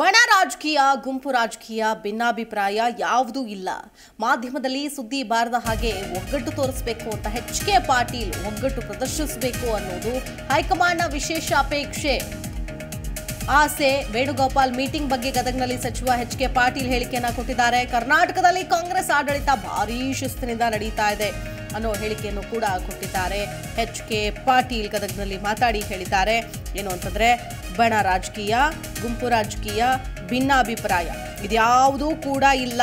ಬಣ ರಾಜಕೀಯ ಗುಂಪು ರಾಜಕೀಯ ಭಿನ್ನಾಭಿಪ್ರಾಯ ಯಾವುದೂ ಇಲ್ಲ. ಮಾಧ್ಯಮದಲ್ಲಿ ಸುದ್ದಿ ಬಾರದ ಹಾಗೆ ಒಗ್ಗಟ್ಟು ತೋರಿಸಬೇಕು ಅಂತ ಎಚ್.ಕೆ. ಪಾಟೀಲ್ ಒಗ್ಗಟ್ಟು ಪ್ರದರ್ಶಿಸಬೇಕು ಅನ್ನೋದು ಹೈಕಮಾಂಡ್ನ ವಿಶೇಷ ಅಪೇಕ್ಷೆ ಆಸೆ. ವೇಣುಗೋಪಾಲ್ ಮೀಟಿಂಗ್ ಬಗ್ಗೆ ಗದಗನಲ್ಲಿ ಸಚಿವ ಎಚ್.ಕೆ. ಪಾಟೀಲ್ ಹೇಳಿಕೆಯನ್ನು ಕೊಟ್ಟಿದ್ದಾರೆ. ಕರ್ನಾಟಕದಲ್ಲಿ ಕಾಂಗ್ರೆಸ್ ಆಡಳಿತ ಭಾರೀ ಶಿಸ್ತಿನಿಂದ ನಡೆಯುತ್ತಾ ಇದೆ ಅನ್ನೋ ಹೇಳಿಕೆಯನ್ನು ಕೂಡ ಕೊಟ್ಟಿದ್ದಾರೆ. ಎಚ್.ಕೆ. ಪಾಟೀಲ್ ಗದಗನಲ್ಲಿ ಮಾತಾಡಿ ಹೇಳಿದ್ದಾರೆ ಏನು ಅಂತಂದ್ರೆ, ಬಣ ರಾಜಕೀಯ ಗುಂಪು ರಾಜಕೀಯ ಭಿನ್ನಾಭಿಪ್ರಾಯ ಇದ್ಯಾವುದೂ ಕೂಡ ಇಲ್ಲ.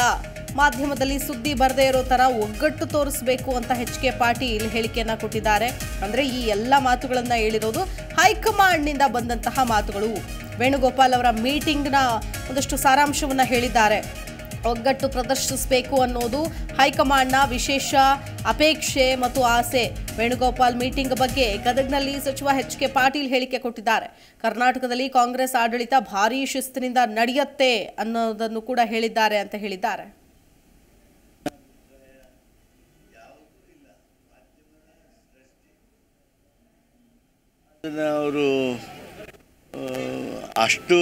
ಮಾಧ್ಯಮದಲ್ಲಿ ಸುದ್ದಿ ಬರದೇ ಇರೋ ಥರ ಒಗ್ಗಟ್ಟು ತೋರಿಸಬೇಕು ಅಂತ ಎಚ್.ಕೆ. ಪಾಟೀಲ್ ಹೇಳಿಕೆಯನ್ನು ಕೊಟ್ಟಿದ್ದಾರೆ. ಅಂದರೆ ಈ ಎಲ್ಲ ಮಾತುಗಳನ್ನು ಹೇಳಿರೋದು ಹೈಕಮಾಂಡ್ನಿಂದ ಬಂದಂತಹ ಮಾತುಗಳು. ವೇಣುಗೋಪಾಲ್ ಅವರ ಮೀಟಿಂಗ್ನ ಒಂದಷ್ಟು ಸಾರಾಂಶವನ್ನು ಹೇಳಿದ್ದಾರೆ. ಒಗ್ಗಟ್ಟು ಪ್ರದರ್ಶಿಸಬೇಕು ಅನ್ನೋದು ಹೈಕಮಾಂಡ್ನ ವಿಶೇಷ ಅಪೇಕ್ಷೆ ಮತ್ತು ಆಸೆ. ವೇಣುಗೋಪಾಲ್ ಮೀಟಿಂಗ್ ಬಗ್ಗೆ ಗದಗನಲ್ಲಿ ಸಚಿವ ಎಚ್.ಕೆ. ಪಾಟೀಲ್ ಹೇಳಿಕೆ ಕೊಟ್ಟಿದ್ದಾರೆ. ಕರ್ನಾಟಕದಲ್ಲಿ ಕಾಂಗ್ರೆಸ್ ಆಡಳಿತ ಭಾರೀ ಶಿಸ್ತಿನಿಂದ ನಡೆಯುತ್ತೆ ಅನ್ನೋದನ್ನು ಕೂಡ ಹೇಳಿದ್ದಾರೆ ಅಂತ ಹೇಳಿದ್ದಾರೆ. ಅವರು ಅಷ್ಟು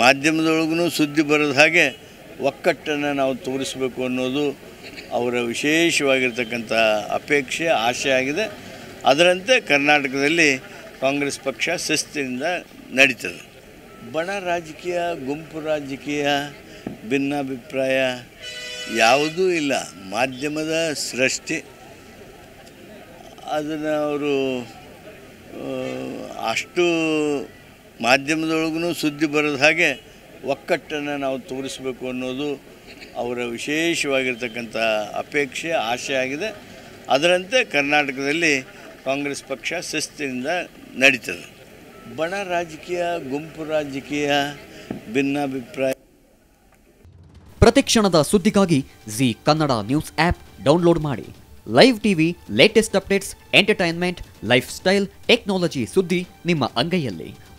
ಮಾಧ್ಯಮದೊಳಗೂ ಸುದ್ದಿ ಬರೋದು ಹಾಗೆ ಒಕ್ಕಟ್ಟನ್ನು ನಾವು ತೋರಿಸಬೇಕು ಅನ್ನೋದು ಅವರ ವಿಶೇಷವಾಗಿರ್ತಕ್ಕಂಥ ಅಪೇಕ್ಷೆ ಆಶೆ ಆಗಿದೆ. ಅದರಂತೆ ಕರ್ನಾಟಕದಲ್ಲಿ ಕಾಂಗ್ರೆಸ್ ಪಕ್ಷ ಶಿಸ್ತಿನಿಂದ ನಡೀತದೆ. ಬಣ ರಾಜಕೀಯ ಗುಂಪು ರಾಜಕೀಯ ಭಿನ್ನಾಭಿಪ್ರಾಯ ಯಾವುದೂ ಇಲ್ಲ. ಮಾಧ್ಯಮದ ಸೃಷ್ಟಿ ಅದನ್ನು ಅವರು ಅಷ್ಟು ಮಾಧ್ಯಮದೊಳಗೂ ಸುದ್ದಿ ಬರೋದು ಹಾಗೆ ಒಕ್ಕಟ್ಟನ್ನು ನಾವು ತೋರಿಸಬೇಕು ಅನ್ನೋದು ಅವರ ವಿಶೇಷವಾಗಿರ್ತಕ್ಕಂಥ ಅಪೇಕ್ಷೆ ಆಶೆ ಆಗಿದೆ. ಅದರಂತೆ ಕರ್ನಾಟಕದಲ್ಲಿ ಕಾಂಗ್ರೆಸ್ ಪಕ್ಷ ಶಿಸ್ತಿನಿಂದ ನಡೀತದೆ. ಬಣ ರಾಜಕೀಯ ಗುಂಪು ರಾಜಕೀಯ ಭಿನ್ನಾಭಿಪ್ರಾಯ. ಪ್ರತಿ ಕ್ಷಣದ ಸುದ್ದಿಗಾಗಿ Zee Kannada news app download ಮಾಡಿ. Live TV, latest updates, entertainment, lifestyle, technology ಸುದ್ದಿ ನಿಮ್ಮ ಅಂಗೈಯಲ್ಲಿ.